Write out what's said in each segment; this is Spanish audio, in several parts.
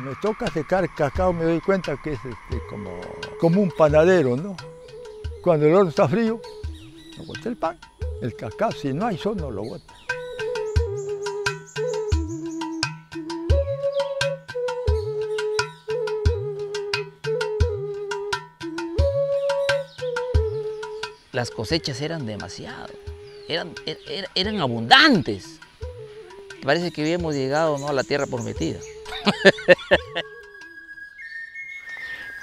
me toca secar cacao me doy cuenta que es como un panadero, ¿no? Cuando el horno está frío, no bota el pan. El cacao, si no hay sol, no lo bota. Las cosechas eran demasiado, eran abundantes. Parece que habíamos llegado, ¿no?, a la tierra prometida.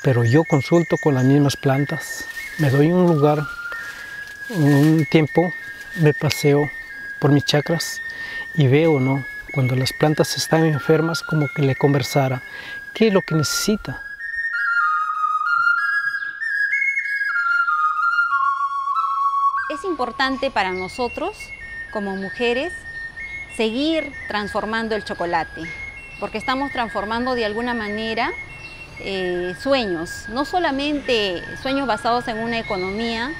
Pero yo consulto con las mismas plantas, me doy un lugar, un tiempo, me paseo por mis chacras y veo, ¿no?, cuando las plantas están enfermas, como que le conversara, ¿qué es lo que necesita? Es importante para nosotros, como mujeres, seguir transformando el chocolate, porque estamos transformando de alguna manera sueños, no solamente sueños basados en una economía,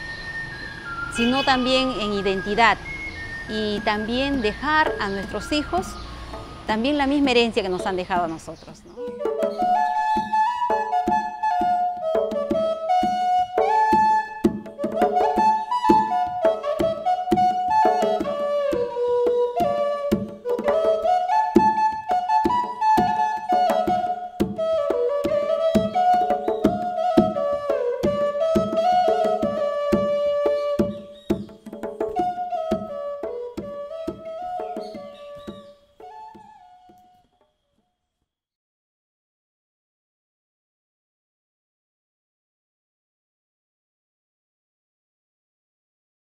sino también en identidad, y también dejar a nuestros hijos también la misma herencia que nos han dejado a nosotros, ¿no?